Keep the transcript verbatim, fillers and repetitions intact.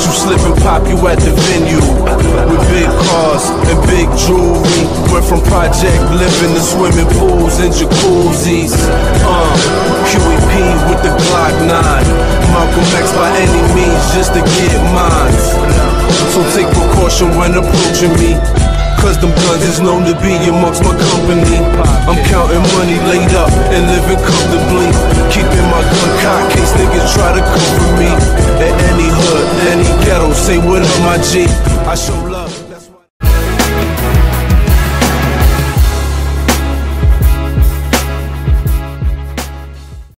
let you slip and pop you at the venue. With big cars and big jewelry, went from project living to swimming pools and jacuzzis. Uh, Q E P with the Glock nine, Malcolm X by any means just to get mines. So take precaution when approaching me, cause them guns is known to be amongst my company. I'm counting money laid up and living comfortably, keeping my gun cocked case niggas try to come for me. At any hood, any ghetto, say what up my G. I show